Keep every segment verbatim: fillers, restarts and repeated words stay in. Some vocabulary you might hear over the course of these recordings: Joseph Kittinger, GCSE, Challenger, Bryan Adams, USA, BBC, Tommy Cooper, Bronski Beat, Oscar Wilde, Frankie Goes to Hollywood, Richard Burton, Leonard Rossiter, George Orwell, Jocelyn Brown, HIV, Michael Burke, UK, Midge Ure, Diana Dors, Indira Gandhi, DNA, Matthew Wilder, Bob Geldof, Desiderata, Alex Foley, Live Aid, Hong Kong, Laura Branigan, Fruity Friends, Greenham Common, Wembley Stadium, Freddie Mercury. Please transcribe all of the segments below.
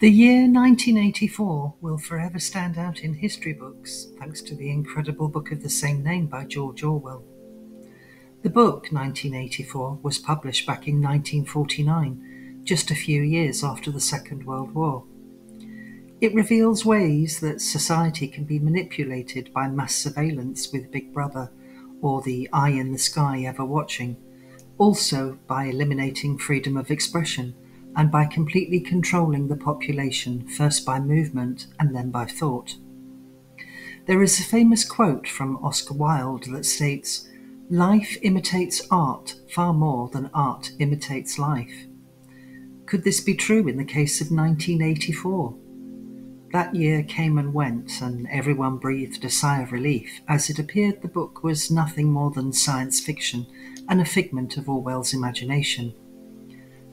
The year nineteen eighty-four will forever stand out in history books, thanks to the incredible book of the same name by George Orwell. The book, nineteen eighty-four, was published back in nineteen forty-nine, just a few years after the Second World War. It reveals ways that society can be manipulated by mass surveillance with Big Brother, or the eye in the sky ever watching, also by eliminating freedom of expression, and by completely controlling the population, first by movement and then by thought. There is a famous quote from Oscar Wilde that states, "Life imitates art far more than art imitates life." Could this be true in the case of nineteen eighty-four? That year came and went, and everyone breathed a sigh of relief, as it appeared the book was nothing more than science fiction and a figment of Orwell's imagination.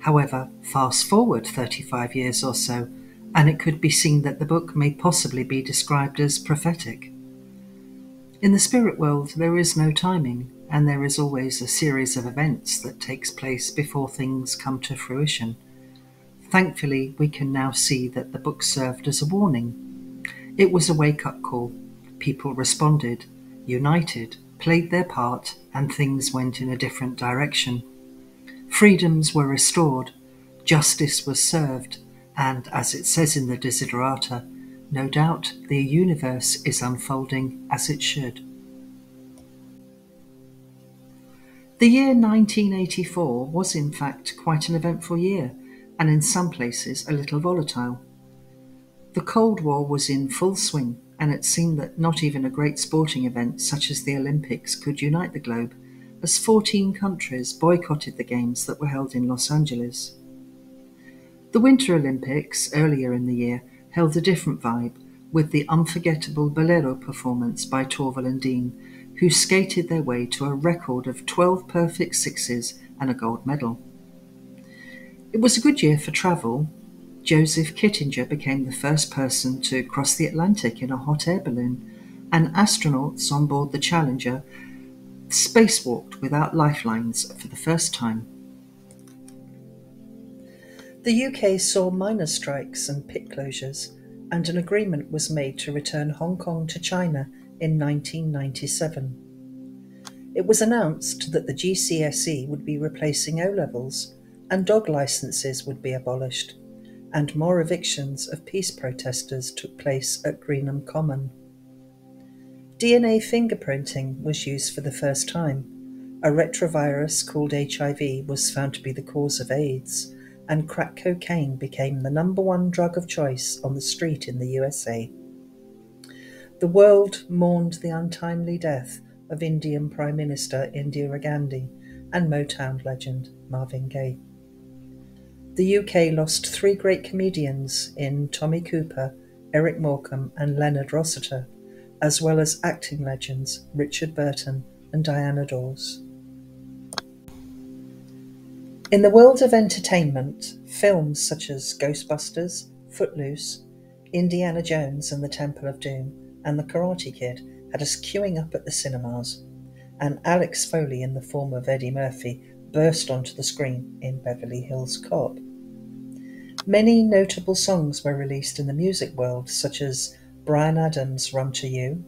However, fast forward thirty-five years or so, and it could be seen that the book may possibly be described as prophetic. In the spirit world, there is no timing, and there is always a series of events that takes place before things come to fruition. Thankfully, we can now see that the book served as a warning. It was a wake-up call. People responded, united, played their part, and things went in a different direction. Freedoms were restored, justice was served, and, as it says in the Desiderata, no doubt the universe is unfolding as it should. The year nineteen eighty-four was in fact quite an eventful year, and in some places a little volatile. The Cold War was in full swing, and it seemed that not even a great sporting event such as the Olympics could unite the globe, as fourteen countries boycotted the games that were held in Los Angeles. The Winter Olympics, earlier in the year, held a different vibe, with the unforgettable Bolero performance by Torvill and Dean, who skated their way to a record of twelve perfect sixes and a gold medal. It was a good year for travel. Joseph Kittinger became the first person to cross the Atlantic in a hot air balloon, and astronauts on board the Challenger spacewalked without lifelines for the first time. The U K saw miners' strikes and pit closures, and an agreement was made to return Hong Kong to China in nineteen ninety-seven. It was announced that the G C S E would be replacing O levels, and dog licences would be abolished, and more evictions of peace protesters took place at Greenham Common. D N A fingerprinting was used for the first time. A retrovirus called H I V was found to be the cause of AIDS, and crack cocaine became the number one drug of choice on the street in the U S A. The world mourned the untimely death of Indian Prime Minister Indira Gandhi and Motown legend Marvin Gaye. The U K lost three great comedians in Tommy Cooper, Eric Morecambe and Leonard Rossiter, as well as acting legends Richard Burton and Diana Dors. In the world of entertainment, films such as Ghostbusters, Footloose, Indiana Jones and the Temple of Doom, and The Karate Kid had us queuing up at the cinemas, and Alex Foley in the form of Eddie Murphy burst onto the screen in Beverly Hills Cop. Many notable songs were released in the music world, such as Bryan Adams' Run to You,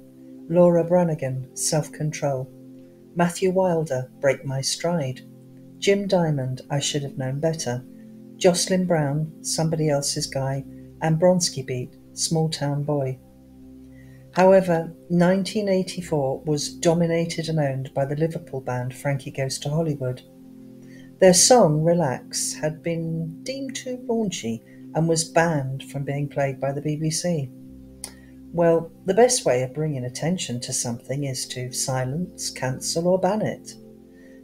Laura Branigan, Self-Control, Matthew Wilder, Break My Stride, Jim Diamond, I Should Have Known Better, Jocelyn Brown, Somebody Else's Guy, and Bronski Beat, Small Town Boy. However, nineteen eighty-four was dominated and owned by the Liverpool band Frankie Goes to Hollywood. Their song, Relax, had been deemed too raunchy and was banned from being played by the B B C. Well, the best way of bringing attention to something is to silence, cancel or ban it.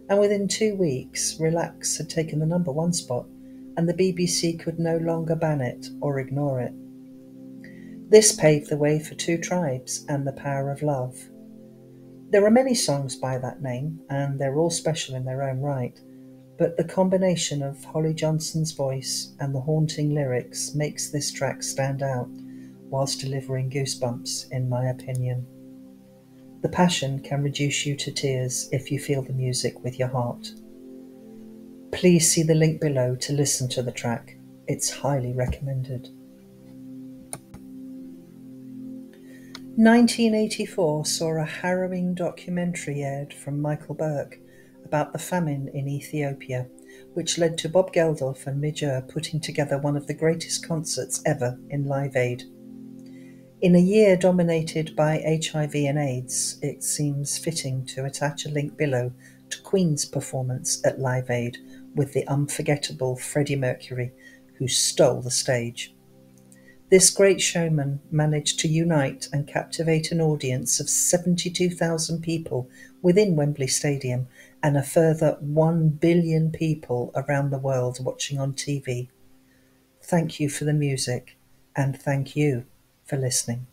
And within two weeks, Relax had taken the number one spot, and the B B C could no longer ban it or ignore it. This paved the way for Two Tribes and The Power of Love. There are many songs by that name, and they're all special in their own right, but the combination of Holly Johnson's voice and the haunting lyrics makes this track stand out, whilst delivering goosebumps, in my opinion. The passion can reduce you to tears if you feel the music with your heart. Please see the link below to listen to the track. It's highly recommended. nineteen eighty-four saw a harrowing documentary aired from Michael Burke about the famine in Ethiopia, which led to Bob Geldof and Midge Ure putting together one of the greatest concerts ever in Live Aid. In a year dominated by H I V and AIDS, it seems fitting to attach a link below to Queen's performance at Live Aid with the unforgettable Freddie Mercury, who stole the stage. This great showman managed to unite and captivate an audience of seventy-two thousand people within Wembley Stadium and a further one billion people around the world watching on T V. Thank you for the music, and thank you for listening.